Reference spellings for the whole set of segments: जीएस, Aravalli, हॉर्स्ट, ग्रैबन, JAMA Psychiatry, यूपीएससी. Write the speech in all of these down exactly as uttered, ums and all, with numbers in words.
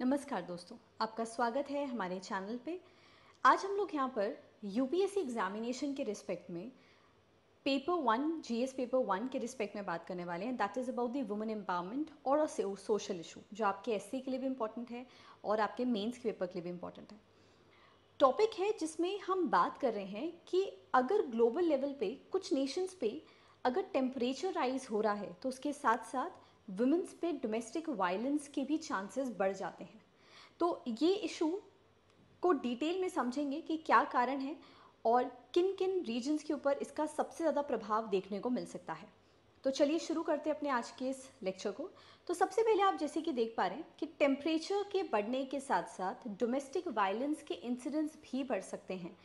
नमस्कार दोस्तों, आपका स्वागत है हमारे चैनल पे। आज हम लोग यहाँ पर यूपीएससी एग्जामिनेशन के रिस्पेक्ट में paper one, जीएस paper one के रिस्पेक्ट में बात करने वाले हैं। That is about the women empowerment और सोशल इशू, जो आपके एससी के लिए भी इम्पॉर्टेंट है और आपके मेंस के पेपर के लिए भी इम्पॉर्टेंट है। टॉपिक है जिसमें हम बात कर रहे हैं कि अगर ग्लोबल लेवल पे कुछ नेशंस पे अगर टेम्परेचर राइज हो रहा है तो उसके साथ साथ वुमेंस पे डोमेस्टिक वायलेंस के भी चांसेस बढ़ जाते हैं। तो ये इशू को डिटेल में समझेंगे कि क्या कारण है और किन किन रीजन्स के ऊपर इसका सबसे ज़्यादा प्रभाव देखने को मिल सकता है। तो चलिए शुरू करते हैं अपने आज के इस लेक्चर को। तो सबसे पहले आप जैसे कि देख पा रहे हैं कि टेम्परेचर के बढ़ने के साथ साथ डोमेस्टिक वायलेंस के इंसिडेंट्स भी बढ़ सकते हैं।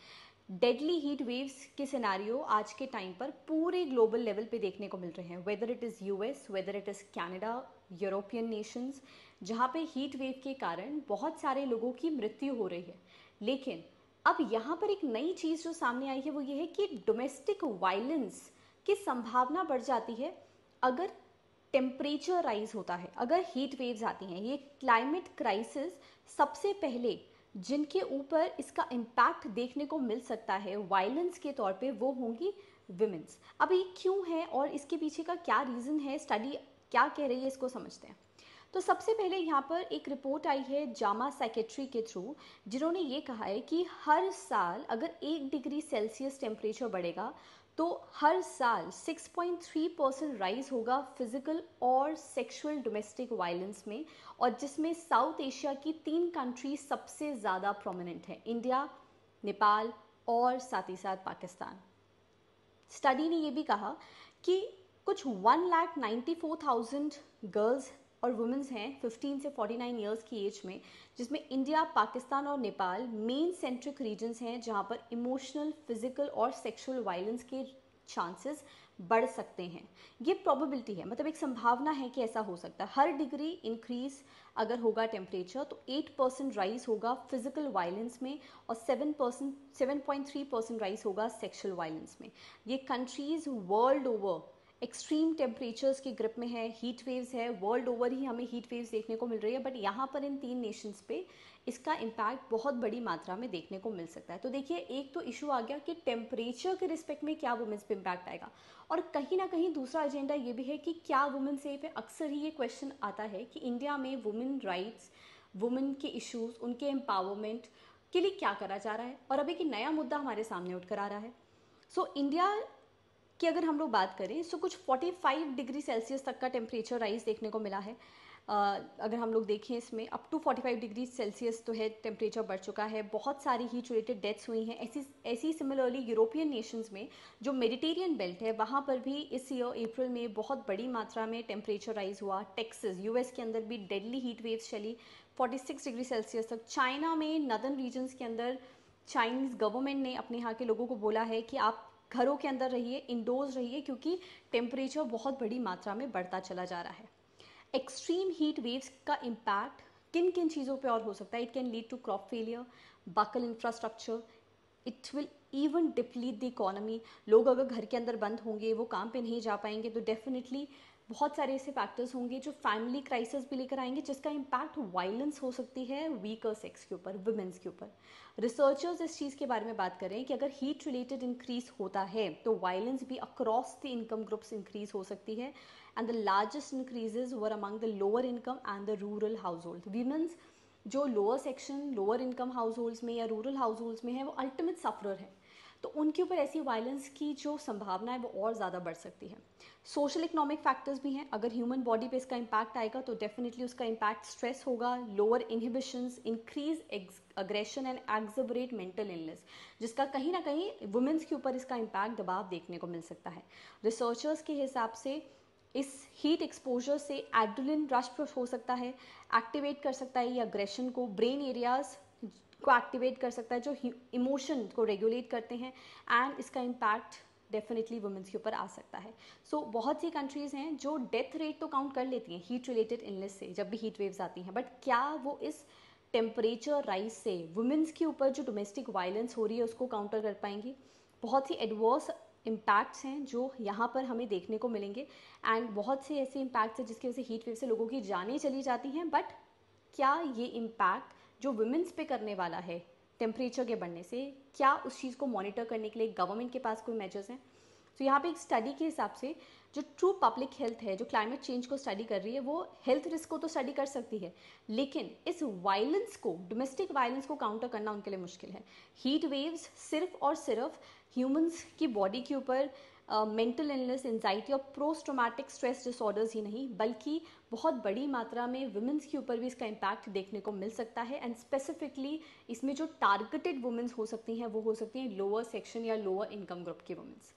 डेडली हीट वेव्स के सिनारियो आज के टाइम पर पूरे ग्लोबल लेवल पे देखने को मिल रहे हैं। Whether it is US, whether it is Canada, European nations, जहाँ पे हीट वेव के कारण बहुत सारे लोगों की मृत्यु हो रही है। लेकिन अब यहाँ पर एक नई चीज़ जो सामने आई है वो ये है कि डोमेस्टिक वायलेंस की संभावना बढ़ जाती है अगर टेम्परेचर राइज होता है, अगर हीट वेव्स आती हैं। ये क्लाइमेट क्राइसिस सबसे पहले जिनके ऊपर इसका इम्पैक्ट देखने को मिल सकता है वायलेंस के तौर पे, वो होंगी विमेंस। अब ये क्यों है और इसके पीछे का क्या रीज़न है, स्टडी क्या कह रही है, इसको समझते हैं। तो सबसे पहले यहाँ पर एक रिपोर्ट आई है जामा साइकेट्री के थ्रू, जिन्होंने ये कहा है कि हर साल अगर एक डिग्री सेल्सियस टेम्परेचर बढ़ेगा तो हर साल six point three percent rise होगा फिजिकल और सेक्सुअल डोमेस्टिक वायलेंस में, और जिसमें साउथ एशिया की तीन कंट्री सबसे ज़्यादा प्रोमिनेंट है, इंडिया, नेपाल और साथ ही साथ पाकिस्तान। स्टडी ने ये भी कहा कि कुछ one lakh ninety four thousand girls और वुमेंस हैं फिफ्टीन से फोर्टी नाइन इयर्स की एज में, जिसमें इंडिया, पाकिस्तान और नेपाल मेन सेंट्रिक रीजन्स हैं जहां पर इमोशनल, फिजिकल और सेक्सुअल वायलेंस के चांसेस बढ़ सकते हैं। ये प्रोबेबिलिटी है, मतलब एक संभावना है कि ऐसा हो सकता है। हर डिग्री इंक्रीज अगर होगा टेम्परेचर तो एट परसेंट राइज होगा फिजिकल वायलेंस में और seven percent seven point three percent rise होगा सेक्सुअल वायलेंस में। ये countries world over extreme temperatures के ग्रिप में है, हीट वेव्स है, वर्ल्ड ओवर ही हमें हीट वेव्स देखने को मिल रही है, बट यहाँ पर इन तीन नेशंस पे इसका इम्पैक्ट बहुत बड़ी मात्रा में देखने को मिल सकता है। तो देखिए, एक तो इशू आ गया कि टेम्परेचर के रिस्पेक्ट में क्या वुमेंस पे इम्पैक्ट आएगा, और कहीं ना कहीं दूसरा एजेंडा ये भी है कि क्या वुमेन सेफ है। अक्सर ही ये क्वेश्चन आता है कि इंडिया में वुमेन राइट्स, वुमेन के इशूज़, उनके एम्पावरमेंट के लिए क्या करा जा रहा है, और अब एक नया मुद्दा हमारे सामने उठ कर आ रहा है। सो so, इंडिया कि अगर हम लोग बात करें तो कुछ फोर्टी फाइव डिग्री सेल्सियस तक का टेम्परेचर राइज देखने को मिला है। अगर हम लोग देखें इसमें up to forty five degree Celsius तो है, टेम्परेचर बढ़ चुका है। बहुत सारी हीट रिलेटेड डेथ्स हुई हैं। ऐसी ऐसी सिमिलरली यूरोपियन नेशंस में जो मेडिटेरियन बेल्ट है वहाँ पर भी इस ईयर अप्रैल में बहुत बड़ी मात्रा में टेम्परेचर राइज हुआ। टेक्सास, यूएस के अंदर भी डेडली हीट वेव्स चली फोर्टी सिक्स डिग्री सेल्सियस तक। चाइना में नदर्न रीजन्स के अंदर चाइनीज़ गवर्नमेंट ने अपने यहाँ के लोगों को बोला है कि आप घरों के अंदर रहिए, इंडोर्स रहिए, क्योंकि टेम्परेचर बहुत बड़ी मात्रा में बढ़ता चला जा रहा है। एक्सट्रीम हीट वेव्स का इम्पैक्ट किन किन चीज़ों पे और हो सकता है? It can lead to crop failure, buckle infrastructure, it will even deplete the economy. लोग अगर घर के अंदर बंद होंगे, वो काम पे नहीं जा पाएंगे, तो डेफिनेटली बहुत सारे ऐसे फैक्टर्स होंगे जो फैमिली क्राइसिस भी लेकर आएंगे, जिसका इम्पैक्ट वायलेंस हो सकती है वीकर सेक्स के ऊपर, वुमेंस के ऊपर। रिसर्चर्स इस चीज़ के बारे में बात करें कि अगर हीट रिलेटेड इंक्रीज होता है तो वायलेंस भी across the income groups increase हो सकती है, and the largest increases were among the lower income and the rural household. Women's जो lower section, lower income households में या रूरल हाउस होल्ड्स में है, वो अल्टीमेट सफरर है, तो उनके ऊपर ऐसी वायलेंस की जो संभावना है वो और ज़्यादा बढ़ सकती है। सोशल इकोनॉमिक फैक्टर्स भी हैं। अगर ह्यूमन बॉडी पे इसका इम्पैक्ट आएगा तो डेफिनेटली उसका इम्पैक्ट स्ट्रेस होगा, lower inhibitions, increase aggression and exacerbate mental illness, जिसका कहीं ना कहीं वुमेंस के ऊपर इसका इम्पैक्ट, दबाव देखने को मिल सकता है। रिसर्चर्स के हिसाब से इस हीट एक्सपोजर से एड्रेनालिन रश हो सकता है, एक्टिवेट कर सकता है ये अग्रेशन को, ब्रेन एरियाज को एक्टिवेट कर सकता है जो इमोशन को रेगुलेट करते हैं, एंड इसका इम्पैक्ट डेफिनेटली वुमेंस के ऊपर आ सकता है। सो so, बहुत सी कंट्रीज़ हैं जो डेथ रेट तो काउंट कर लेती हैं हीट रिलेटेड इलनेस से जब भी हीट वेव्स आती हैं, बट क्या वो इस टेम्परेचर राइज से वुमेंस के ऊपर जो डोमेस्टिक वायलेंस हो रही है उसको काउंटर कर पाएंगी? बहुत सी एडवर्स इम्पैक्ट्स हैं जो यहाँ पर हमें देखने को मिलेंगे, एंड बहुत से ऐसे इम्पैक्ट्स हैं जिसकी वजह से हीट वेव से लोगों की जानें चली जाती हैं, बट क्या ये इम्पैक्ट जो वुमेन्स पे करने वाला है टेम्परेचर के बढ़ने से, क्या उस चीज़ को मॉनिटर करने के लिए गवर्नमेंट के पास कोई मेजर्स हैं? तो यहाँ पे एक स्टडी के हिसाब से जो ट्रू पब्लिक हेल्थ है, जो क्लाइमेट चेंज को स्टडी कर रही है, वो हेल्थ रिस्क को तो स्टडी कर सकती है, लेकिन इस वायलेंस को, डोमेस्टिक वायलेंस को काउंटर करना उनके लिए मुश्किल है। हीट वेव्स सिर्फ और सिर्फ ह्यूमंस की बॉडी के ऊपर मेंटल इलनेस, एंजाइटी और पोस्ट ट्रॉमेटिक स्ट्रेस डिसऑर्डर्स ही नहीं, बल्कि बहुत बड़ी मात्रा में वुमेंस के ऊपर भी इसका इम्पैक्ट देखने को मिल सकता है। एंड स्पेसिफिकली इसमें जो टारगेटेड वुमेंस हो सकती हैं वो हो सकती हैं लोअर सेक्शन या लोअर इनकम ग्रुप की वुमेन्स।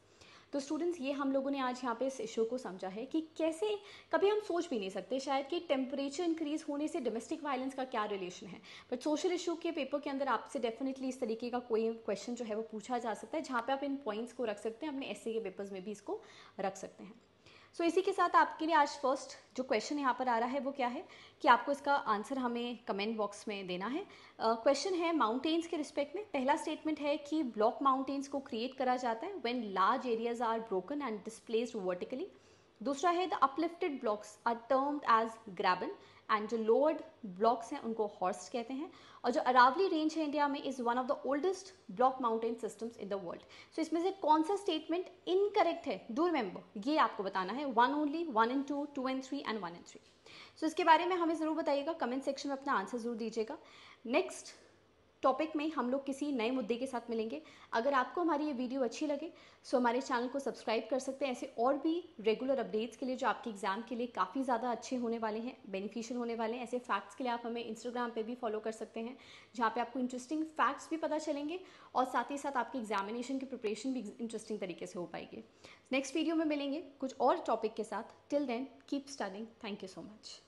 तो स्टूडेंट्स, ये हम लोगों ने आज यहाँ पे इस इशू को समझा है कि कैसे कभी हम सोच भी नहीं सकते शायद कि टेम्परेचर इंक्रीज़ होने से डोमेस्टिक वायलेंस का क्या रिलेशन है, बट सोशल इशू के पेपर के अंदर आपसे डेफिनेटली इस तरीके का कोई क्वेश्चन जो है वो पूछा जा सकता है, जहाँ पे आप इन पॉइंट्स को रख सकते हैं, अपने एसए के पेपर्स में भी इसको रख सकते हैं। सो so, इसी के साथ आपके लिए आज फर्स्ट जो क्वेश्चन यहाँ पर आ रहा है वो क्या है कि आपको इसका आंसर हमें कमेंट बॉक्स में देना है। क्वेश्चन uh, है माउंटेन्स के रिस्पेक्ट में। पहला स्टेटमेंट है कि ब्लॉक माउंटेन्स को क्रिएट करा जाता है when large areas are broken and displaced vertically. दूसरा है the uplifted blocks are termed as ग्रैबन and जो लोअर्ड ब्लॉक्स हैं उनको हॉर्स्ट कहते हैं। और जो अरावली रेंज है इंडिया में is one of the oldest block mountain systems in the world. So इसमें से कौन सा स्टेटमेंट इनकरेक्ट है, डू रिमेंबर, ये आपको बताना है। One only, one and two, two and three and one and three. So इसके बारे में हमें ज़रूर बताइएगा, कमेंट सेक्शन में अपना आंसर ज़रूर दीजिएगा। नेक्स्ट टॉपिक में हम लोग किसी नए मुद्दे के साथ मिलेंगे। अगर आपको हमारी ये वीडियो अच्छी लगे सो हमारे चैनल को सब्सक्राइब कर सकते हैं, ऐसे और भी रेगुलर अपडेट्स के लिए जो आपके एग्जाम के लिए काफ़ी ज़्यादा अच्छे होने वाले हैं, बेनिफिशियल होने वाले हैं। ऐसे फैक्ट्स के लिए आप हमें इंस्टाग्राम पे भी फॉलो कर सकते हैं, जहाँ पे आपको इंटरेस्टिंग फैक्ट्स भी पता चलेंगे और साथ ही साथ आपके एग्जामिनेशन की प्रिपरेशन भी इंटरेस्टिंग तरीके से हो पाएगी। नेक्स्ट वीडियो में मिलेंगे कुछ और टॉपिक के साथ। Till then keep studying. Thank you so much.